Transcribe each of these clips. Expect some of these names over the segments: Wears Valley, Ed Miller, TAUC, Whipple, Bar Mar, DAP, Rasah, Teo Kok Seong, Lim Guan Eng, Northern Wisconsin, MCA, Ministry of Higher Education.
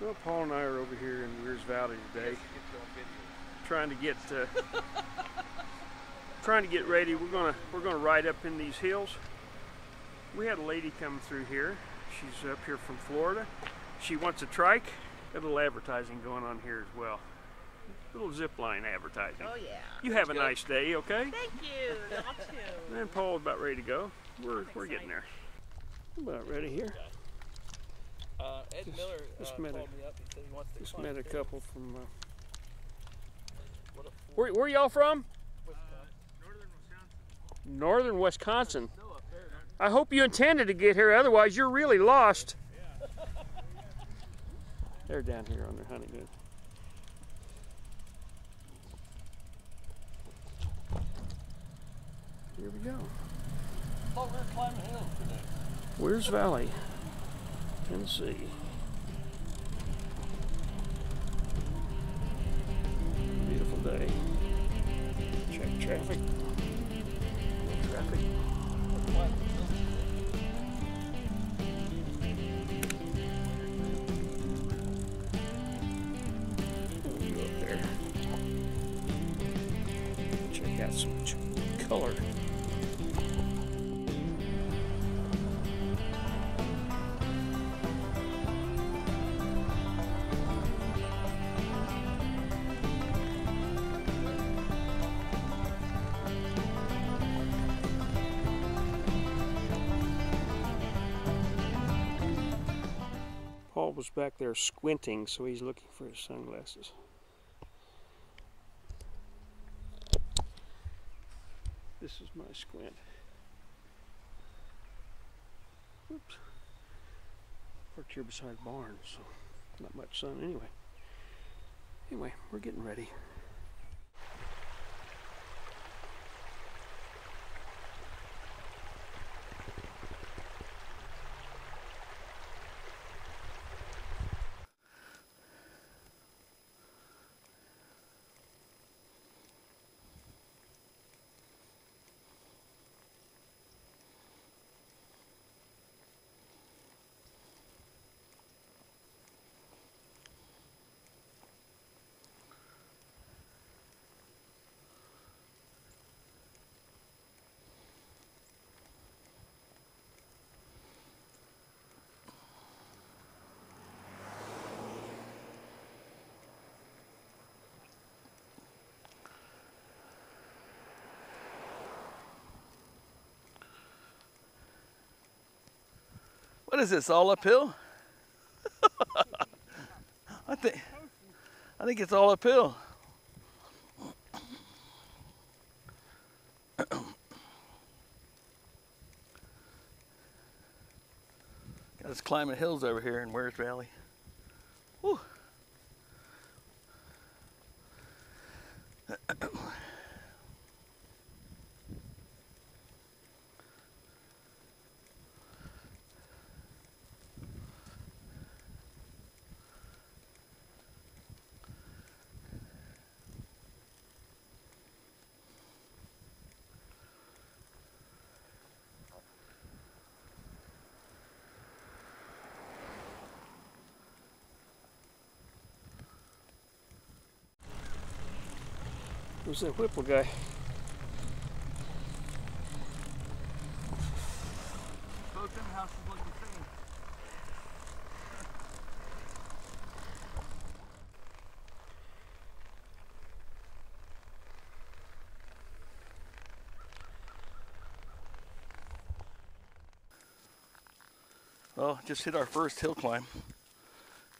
Well, Paul and I are over here in Wears Valley today, trying to get ready. We're gonna ride up in these hills. We had a lady come through here. She's up here from Florida. She wants a trike. Got a little advertising going on here as well. A little zip line advertising. Oh yeah. You have a nice day, okay? Thank you. Not too. And Paul's about ready to go. We're getting there. I'm about ready here. Ed Miller called me up. He said he wants to just met a couple from. Where y'all from? Northern Wisconsin. Northern Wisconsin. I hope you intended to get here, otherwise you're really lost. Yeah. They're down here on their honeymoon. Here we go. Oh, we're climbing hills today. Wears Valley, Tennessee. Beautiful day. Check traffic. No traffic. We'll go up there. Check out some color. Paul was back there squinting, so he's looking for his sunglasses. This is my squint. Oops. Parked here beside barn, so not much sun anyway. Anyway, we're getting ready. What is this, all uphill? I think it's all uphill. Got us climbing hills over here in Wears Valley. Whew. Who's that Whipple guy? Both them houses look the same. Well, just hit our first hill climb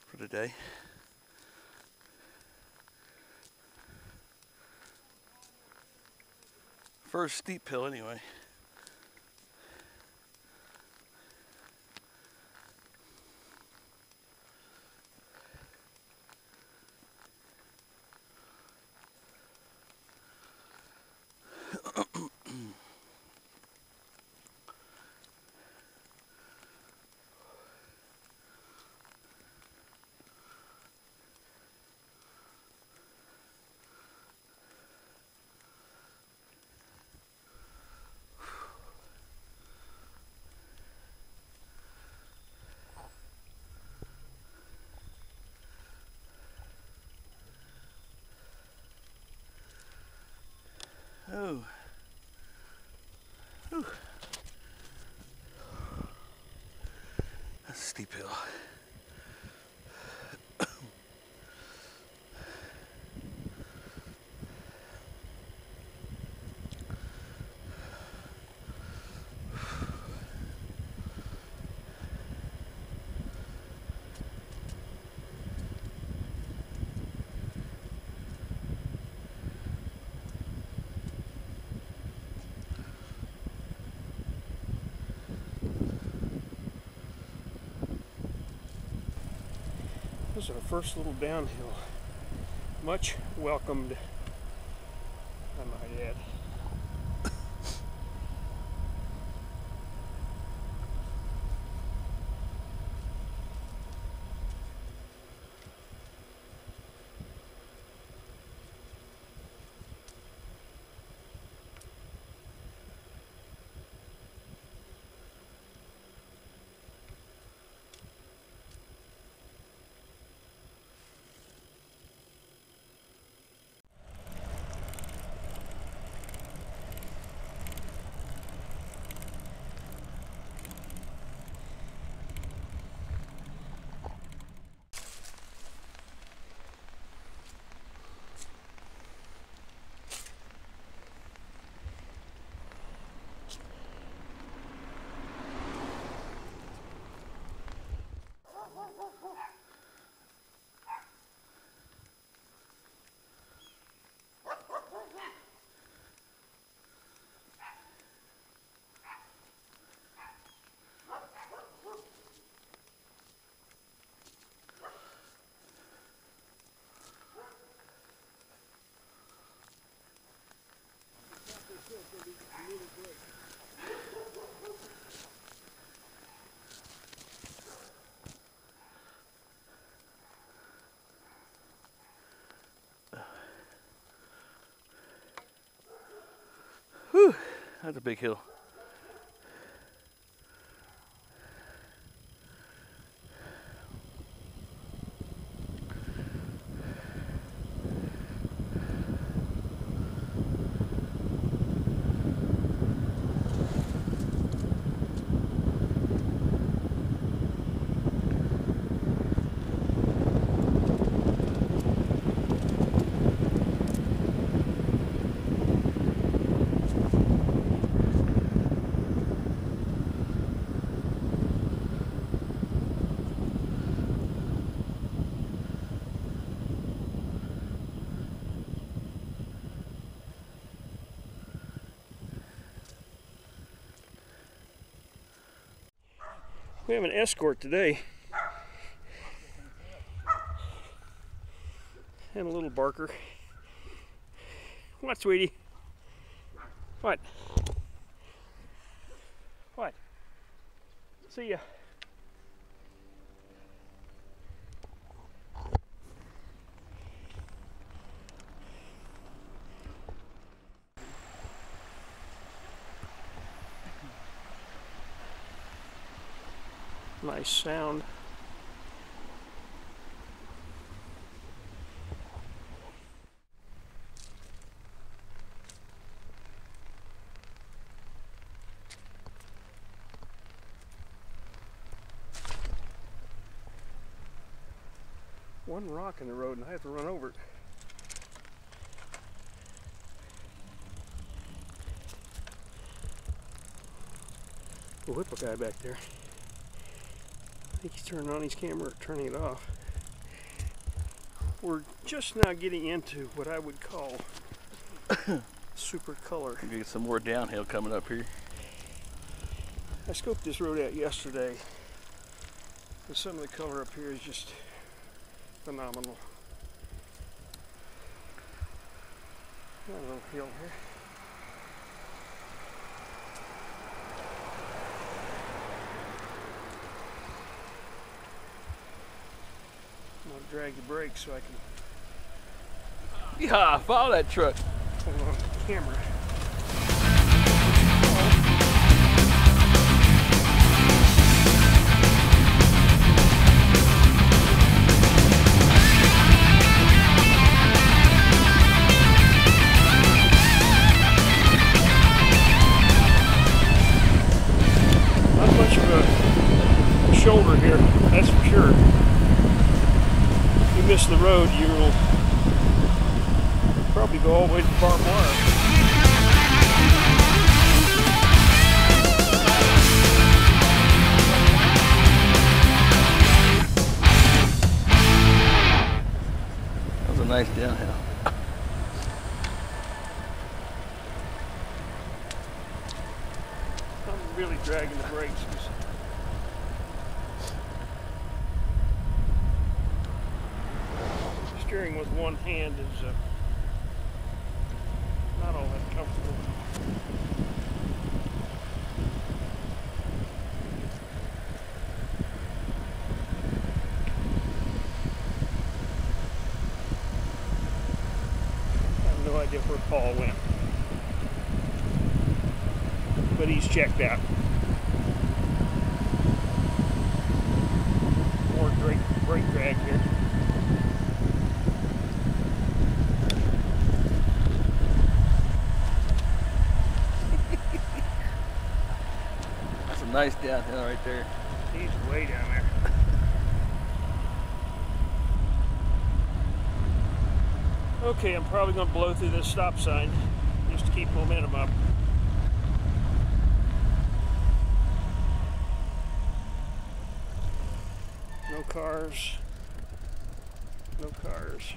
for the day. First steep hill, anyway. uphill. This is our first little downhill, much welcomed, I might add. Whew, that's a big hill. We have an escort today, and a little barker. What, sweetie? What? What? See ya. Nice sound. One rock in the road and I have to run over it. The Whipple guy back there. I think he's turning on his camera or turning it off. We're just now getting into what I would call super color. We're gonna get some more downhill coming up here. I scoped this road out yesterday, and some of the color up here is just phenomenal. Got a little hill here. Drag the brakes so I can. Yeah, follow that truck. Hold on to the camera. Not much of a shoulder here. miss the road, you'll probably go all the way to Bar Mar. Nice downhill. I'm really dragging the brakes. Steering with one hand is not all that comfortable. Where Paul went, but he's checked out. More brake drag here. That's a nice downhill right there. He's way down there. Okay, I'm probably going to blow through this stop sign just to keep momentum up. No cars. No cars.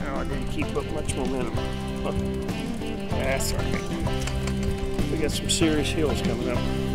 No, I didn't keep up much momentum. Huh. That's all right. We got some serious hills coming up.